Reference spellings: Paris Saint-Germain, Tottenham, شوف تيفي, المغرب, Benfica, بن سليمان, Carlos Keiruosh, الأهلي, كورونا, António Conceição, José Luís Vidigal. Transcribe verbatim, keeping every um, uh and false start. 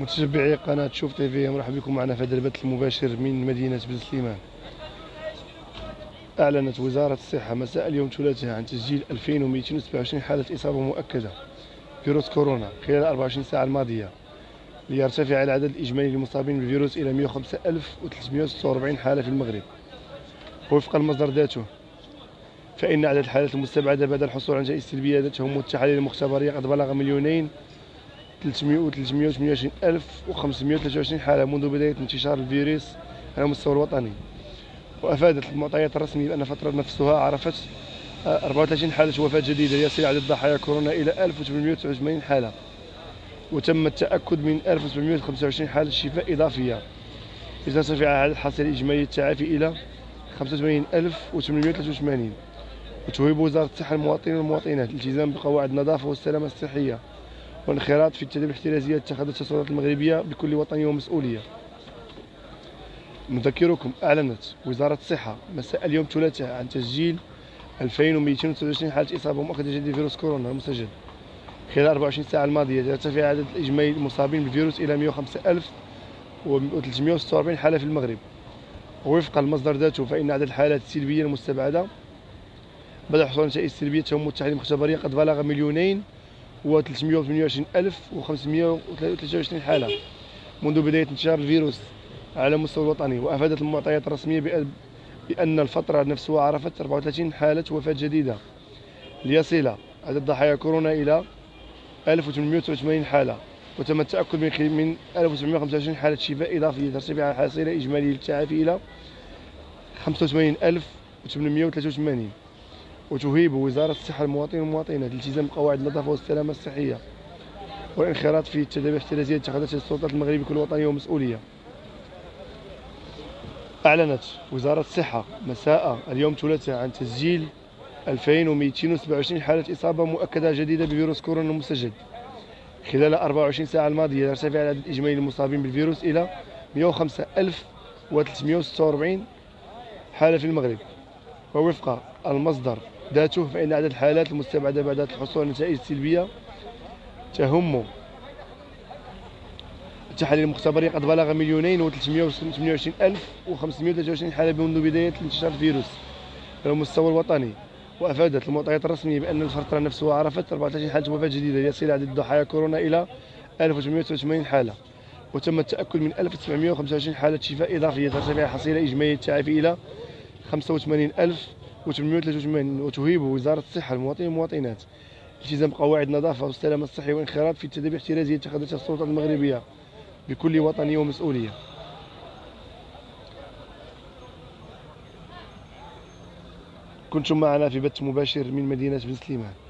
متابعي قناة شوف تي في، مرحبا بكم معنا في هذا البث المباشر من مدينة بن سليمان. أعلنت وزارة الصحة مساء اليوم الثلاثاء عن تسجيل ألفين ومئتين وسبعة وعشرين حالة إصابة مؤكدة فيروس كورونا خلال أربعة وعشرين ساعة الماضية، ليرتفع العدد الإجمالي للمصابين بالفيروس إلى مئة وخمسة آلاف وثلاثمئة وستة وأربعين حالة في المغرب. وفق المصدر ذاته، فإن عدد الحالات المستبعدة بعد الحصول على نتائج سلبية ذاتهم والتحاليل المختبرية قد بلغ مليونين ثلاثمئة وثمانية وعشرين ألف وخمسمئة وثلاثة وعشرين حالة منذ بداية انتشار الفيروس على المستوى الوطني. وأفادت المعطيات الرسمية بأن فترة نفسها عرفت أربعة وثلاثين حالة وفاة جديدة، ليصل عدد ضحايا كورونا إلى ألف وثمانمئة وتسعة وثمانين حالة، وتم التأكد من ألف وسبعمئة وخمسة وعشرين حالة شفاء إضافية، إذ ارتفع عدد حالات الإجمالي التعافي إلى خمسة وثمانين ألف وثمانمئة وثلاثة وثمانين. وتوهب وزارة الصحة المواطنين والمواطنات الالتزام بقواعد النظافة والسلامة الصحية والانخراط في التدابير الاحترازية اتخذتها السلطات المغربية بكل وطنية ومسؤولية. نذكركم، أعلنت وزارة الصحة مساء اليوم الثلاثاء عن تسجيل ألفين ومئتين وثلاثة وعشرين حالة إصابة مؤكدة جديدة بفيروس كورونا المسجل خلال أربعة وعشرين ساعة الماضية، ليرتفع عدد الإجمالي المصابين بالفيروس إلى مئة وخمسة آلاف وثلاثمئة وستة وأربعين حالة في المغرب. ووفق المصدر ذاته، فإن عدد الحالات السلبية المستبعدة بدأ حصول نتائج سلبية تهم التحاليل المختبرية قد بلغ مليونين و ثلاثمئة وثمانية وعشرين ألف وخمسمئة وثلاثة وعشرين حالة منذ بداية انتشار الفيروس على المستوى الوطني. وأفادت المعطيات الرسمية بأن الفترة نفسها عرفت أربعة وثلاثين حالة وفاة جديدة، ليصل عدد ضحايا كورونا إلى ألف وثمانمئة وثمانين حالة، وتم التأكد من ألف وسبعمئة وخمسة وعشرين حالة شفاء إضافية، ترتفع الحصيلة الإجمالية للتعافي إلى خمسة وثمانين ألف وثمانمئة وثلاثة وثمانين. وتوهيب وزارة الصحة المواطنين والمواطنات الالتزام بقواعد النظافة والسلامة الصحية والانخراط في التدابير الاحترازية اتخذتها السلطات المغربية بكل وطنية ومسؤولية. أعلنت وزارة الصحة مساء اليوم الثلاثاء عن تسجيل ألفين ومئتين وسبعة وعشرين حالة إصابة مؤكدة جديدة بفيروس كورونا المسجل خلال أربعة وعشرين ساعة الماضية، ليرتفع عدد الإجمالي المصابين بالفيروس إلى مئة وخمسة آلاف وثلاثمئة وستة وأربعين حالة في المغرب. ووفق المصدر ذاته، فإن عدد الحالات المستبعدة بعد الحصول على نتائج سلبية تهم التحاليل المختبرية قد بلغ مليونين وثلاثمئة وثمانية وعشرين ألف وخمسمئة وثلاثة وعشرين حالة منذ بداية انتشار الفيروس على المستوى الوطني. وأفادت المعطيات الرسمية بأن الفترة نفسها عرفت أربعة وثلاثين حالة وفاة جديدة، ليصل عدد ضحايا كورونا إلى ألف وثمانمئة وثمانين حالة، وتم التأكد من ألف وسبعمئة وخمسة وعشرين حالة شفاء إضافية، ترتفع حصيلة إجمالية التعافي إلى خمسة وثمانين ألف وثمانمئة وثلاثة وثمانين. وتوهيب وزارة الصحة المواطنين والمواطنات التزام قواعد النظافة والسلامة الصحية والانخراط في التدابير الاحترازية اتخذتها السلطات المغربية بكل وطنية ومسؤولية. كنتم معنا في بث مباشر من مدينة بن سليمان.